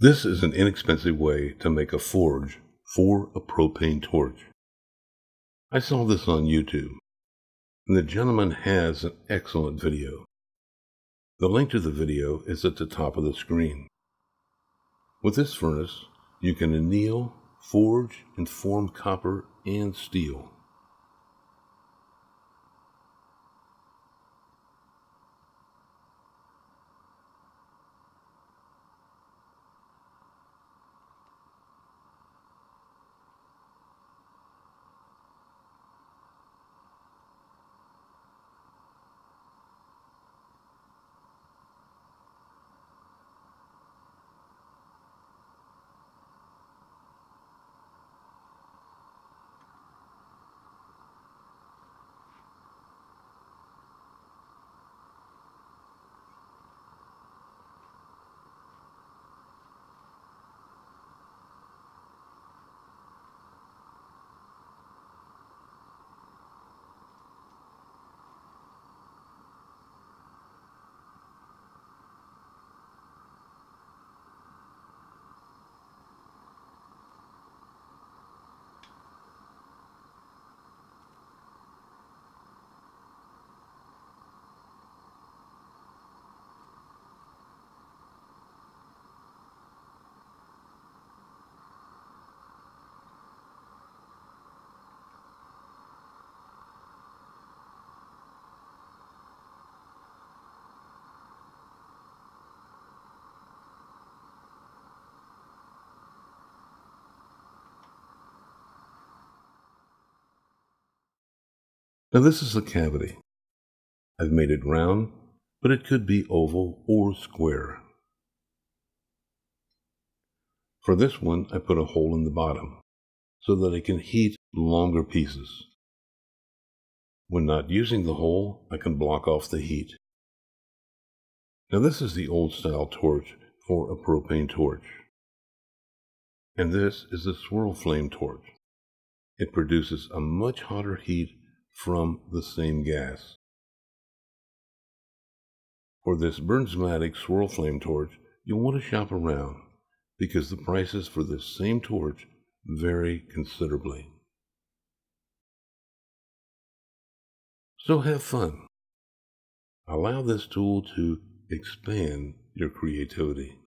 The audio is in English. This is an inexpensive way to make a forge for a propane torch. I saw this on YouTube, and the gentleman has an excellent video. The link to the video is at the top of the screen. With this furnace, you can anneal, forge, and form copper and steel. Now this is the cavity. I've made it round, but it could be oval or square. For this one, I put a hole in the bottom, so that I can heat longer pieces. When not using the hole, I can block off the heat. Now this is the old-style torch for a propane torch. And this is the swirl flame torch. It produces a much hotter heat from the same gas. For this Burnsmatic swirl flame torch, you'll want to shop around because the prices for this same torch vary considerably. So have fun. Allow this tool to expand your creativity.